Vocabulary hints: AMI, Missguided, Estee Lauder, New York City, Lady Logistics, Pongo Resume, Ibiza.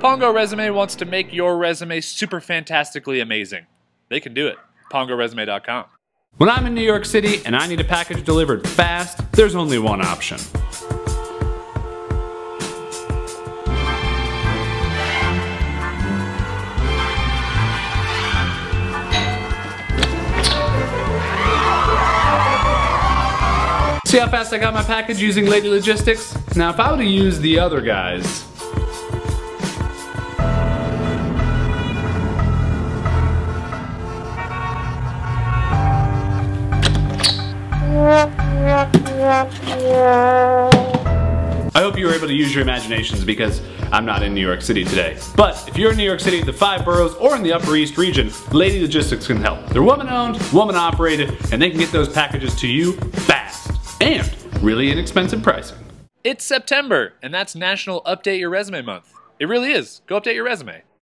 Pongo Resume wants to make your resume super fantastically amazing. They can do it. PongoResume.com. When I'm in New York City and I need a package delivered fast, there's only one option. See how fast I got my package using Lady Logistics? Now if I were to use the other guys, I hope you were able to use your imaginations because I'm not in New York City today. But if you're in New York City, the 5 boroughs, or in the Upper East region, Lady Logistics can help. They're woman-owned, woman-operated, and they can get those packages to you fast and really inexpensive pricing. It's September, and that's National Update Your Resume Month. It really is. Go update your resume.